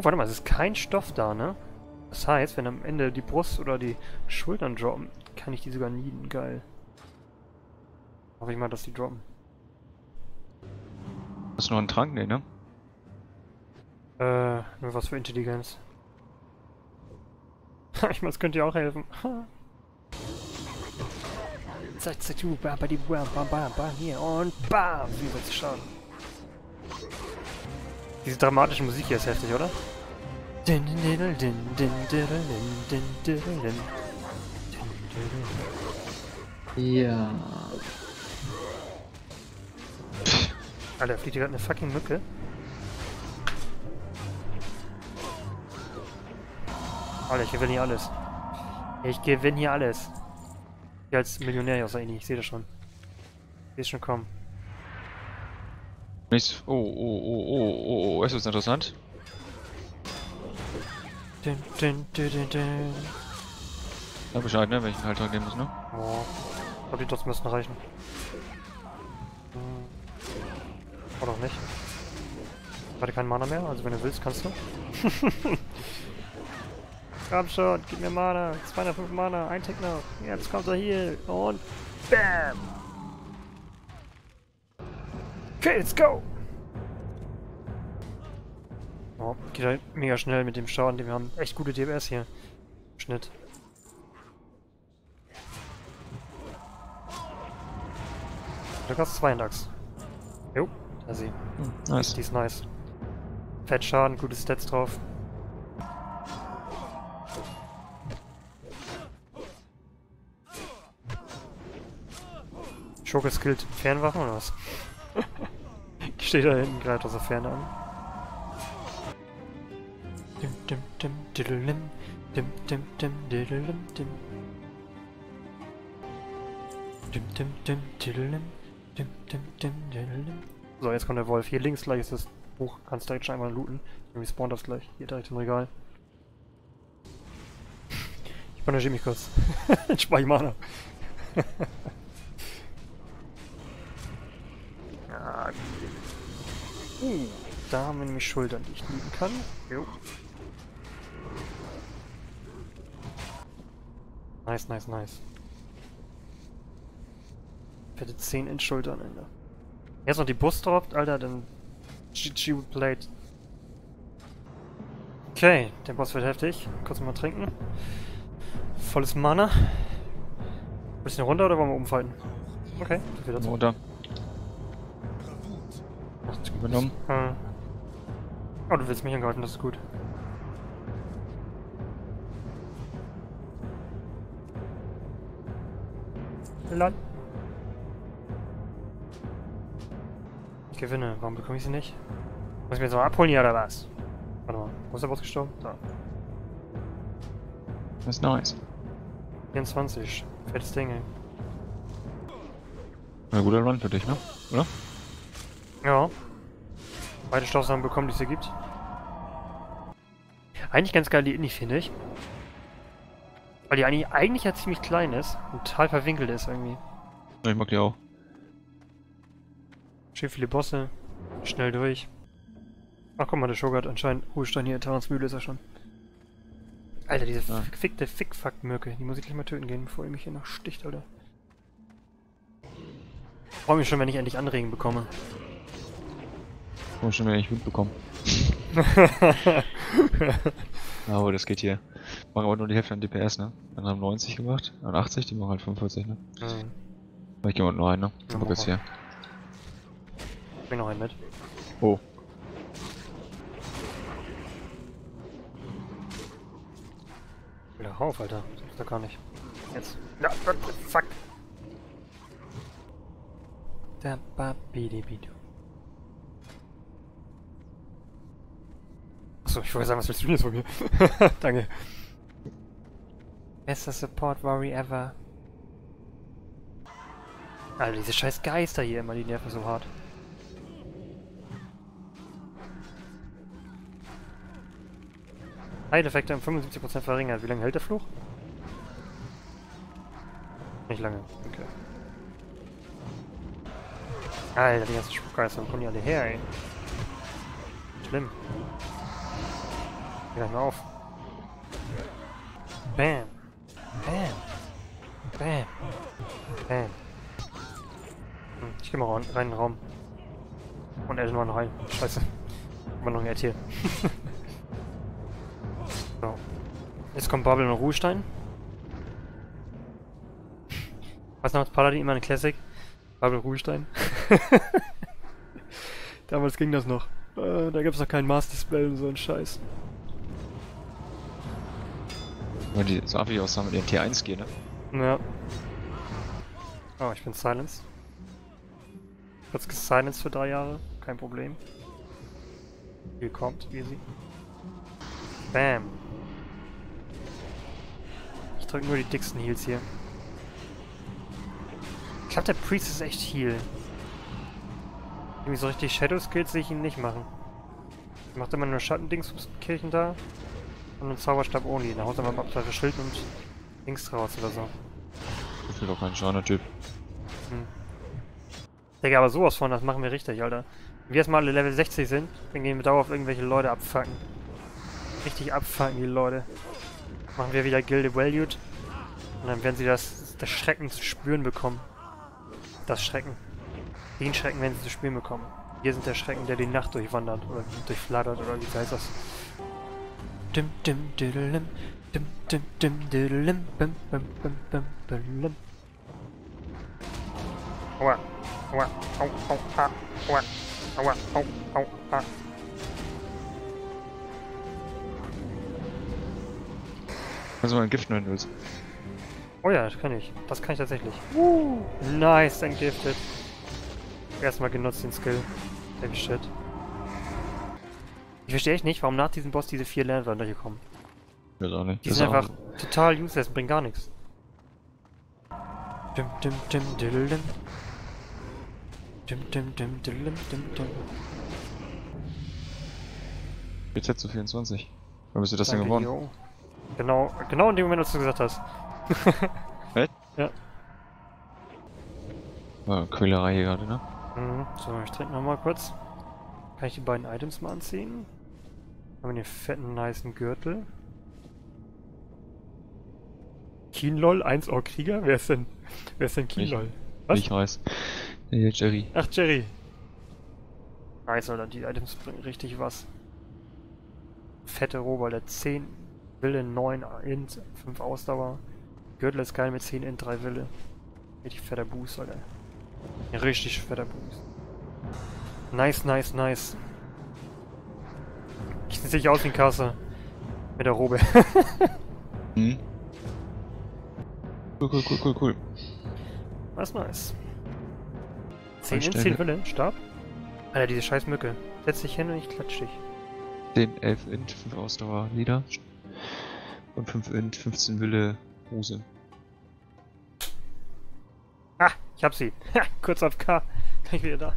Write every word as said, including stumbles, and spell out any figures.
Oh, warte mal, es ist kein Stoff da, ne? Das heißt, wenn am Ende die Brust oder die Schultern droppen, kann ich die sogar nieden. Geil. Hoffe ich mal, dass die droppen. Das ist nur ein Trank, ne, ne? Äh, nur was für Intelligenz. Ich meine, das könnte dir auch helfen. Zack, zack, du, bam, bam, bam, bam, bam, bam, hier und bam! Wie wird's schauen? Diese dramatische Musik hier ist heftig, oder? Ja. Alter, fliegt hier gerade eine fucking Mücke. Alter, ich gewinne hier alles. Ich gewinne hier alles. Ich als Millionär aus eigentlich, ich sehe das schon. Ich sehe schon kommen. Nichts. Oh, oh, oh, oh, oh, oh, es ist interessant. Dün, dün, dün, dün, dün. Ja, Bescheid, ne? Wenn ich einen Halter geben muss, ne? Oh. Ich glaube, die Dots müssen reichen. Hm. Oder auch nicht. Ich hatte keinen Mana mehr, also wenn du willst, kannst du. Komm schon, gib mir Mana. zweihundertfünf Mana, ein Tick noch. Jetzt kommt er hier und BAM! Okay, let's go! Oh, geht halt mega schnell mit dem Schaden, den wir haben. Echt gute D P S hier. Schnitt. Du kannst zwei in Dachs. Jo, da sie. Hm, nice. Die ist nice. Fett Schaden, gute Stats drauf. Schurke skillt Fernwaffen oder was? Steht da hinten, greift aus der Ferne an. Dim, dim, dim, diddlelim, dim, dim, dim, diddlelim, dim. Dim, dim, dim, diddlelim, dim, dim, dim, diddlelim. So, jetzt kommt der Wolf. Hier links gleich ist das Buch. Kannst direkt schon einmal looten. Irgendwie spawnt das gleich. Hier direkt im Regal. Ich bandagiere mich kurz. Jetzt spare ich Mana. Uh, da haben wir nämlich Schultern, die ich lieben kann. Jo. Nice, nice, nice. Fette zehn in Schultern, Alter. Jetzt noch die Brust droppt, Alter, dann G G Plate. Okay, der Boss wird heftig. Kurz mal trinken. Volles Mana. Bisschen runter oder wollen wir umfalten? Okay, wieder zurück. Runter. Übernommen. Hm. Oh, du willst mich angreifen, das ist gut. Lol. Ich gewinne. Warum bekomme ich sie nicht? Muss ich mir jetzt mal abholen hier oder was? Warte mal. Wo ist der Boss gestorben? Da. Das ist nice. vierundzwanzig. Fettes Ding, ey. Na, guter Run für dich, ne? Oder? Ja. Beide Stoffsachen bekommen, die es hier gibt. Eigentlich ganz geil die Inni, finde ich. Weil die Inni eigentlich ja ziemlich klein ist und total verwinkelt ist irgendwie. Ich mag die auch. Schön viele Bosse. Schnell durch. Ach guck mal, der Shogun hat anscheinend Ruhestand hier. Terrans müde ist er schon. Alter, diese ja. Fickte Fickfuck-Mürke. Die muss ich gleich mal töten gehen, bevor ihr mich hier noch sticht, Alter. Ich freue mich schon, wenn ich endlich Anregen bekomme. Ich muss schon wieder nicht mitbekommen. Aber das geht hier. Machen aber nur die Hälfte an D P S, ne? Dann haben neunzig gemacht, an achtzig, die machen halt fünfundvierzig, ne? Mhm. Ich geh mal nur ein, ne? Ich guck jetzt hier. Ich bring noch einen mit. Oh. Wieder rauf, Alter. Das ist doch gar nicht. Jetzt. Ja, fuck. Da, ba, bidi, bidi. Achso, ich wollte sagen, was willst du denn jetzt von mir? Danke. Bester Support Worry ever. Alter, diese scheiß Geister hier immer, die nerven so hart. Heileffekte um fünfundsiebzig Prozent verringert. Wie lange hält der Fluch? Nicht lange, okay. Alter, die ganzen Spukgeister, wo kommen die alle her, ey? Schlimm. Ja, lauf. Bam. Bam. Bam. Bam. Hm, ich geh mal rein, rein in den Raum. Und er ist noch rein. Scheiße. Immer noch ein R T. So. Jetzt kommt Babel und Ruhestein. Was noch als Paladin immer eine Classic? Babel Ruhestein. Damals ging das noch. Äh, da gab's noch kein Master-Display und so ein Scheiß. Nur die so einfach aus mit ihren T eins gehen, ne? Ja. Oh, ich bin silenced. Kurz gesilenced für drei Jahre, kein Problem. Hier kommt, wie sie. Bam! Ich drück nur die dicksten Heals hier. Ich glaube, der Priest ist echt heal. Irgendwie so richtig Shadow Skills sehe ich ihn nicht machen. Er macht immer nur Schattendings ums Kirchen da. Und einen Zauberstab only. Da haut er mal ein Abteil Schild und links raus oder so. Ich bin doch kein Schauner-Typ. Hm. Digga, aber sowas von, das machen wir richtig, Alter. Wenn wir erstmal alle Level sechzig sind, dann gehen wir dauernd auf irgendwelche Leute abfacken. Richtig abfacken, die Leute. Machen wir wieder Gilde Valued. Und dann werden sie das, das Schrecken zu spüren bekommen. Das Schrecken. Den Schrecken werden sie zu spüren bekommen. Wir sind der Schrecken, der die Nacht durchwandert. Oder durchflattert, oder wie heißt das? Dim dim diddlim, dim dim dim diddlim, bim bim bim bim bim. Aua, aua, au, au, ah, aua, aua, au, au, ah. Kannst du mal ein Gift nehmen, willst? Oh ja, das kann ich. Das kann ich tatsächlich. Uh, nice, entgiftet. Erstmal genutzt den Skill. Baby shit. Ich verstehe echt nicht, warum nach diesem Boss diese vier Lernwörter hier kommen. Das auch nicht. Die sind einfach total useless und bringen gar nichts. Dim dim dim diddlim. Dim dim dim diddlim dim dim. Jetzt hättest du vierundzwanzig. Wann bist du das denn gewonnen? Jo. Genau, genau in dem Moment, als du gesagt hast. Echt? Ja. Oh, Quälerei hier gerade, ne? Mhm. So, ich trinke nochmal kurz. Kann ich die beiden Items mal anziehen? Haben wir den fetten, nicen Gürtel. Kienlol, eins-Ohr-Krieger? Wer ist denn? Wer ist denn Kienlol? Was? Ich weiß. Hier, Jerry. Ach, Jerry. Nice, Alter, die Items bringen richtig was. Fette Rohball, der zehn Wille, neun Int, fünf Ausdauer. Gürtel ist geil mit zehn Int, drei Wille. Richtig fetter Boost, Alter. Richtig fetter Boost. Nice, nice, nice. Ich sehe dich aus in Kasse. Mit der Robe. Mhm. Cool, cool, cool, cool, cool. Was nice. zehn in, zehn Hülle, Stab. Alter, diese scheiß Mücke. Setz dich hin und ich klatsch dich. zehn, elf Int, fünf Ausdauer, Lieder. Und fünf Int, fünfzehn Wille, Hose. Ah, ich hab sie. Ha, kurz auf K. Gleich wieder da.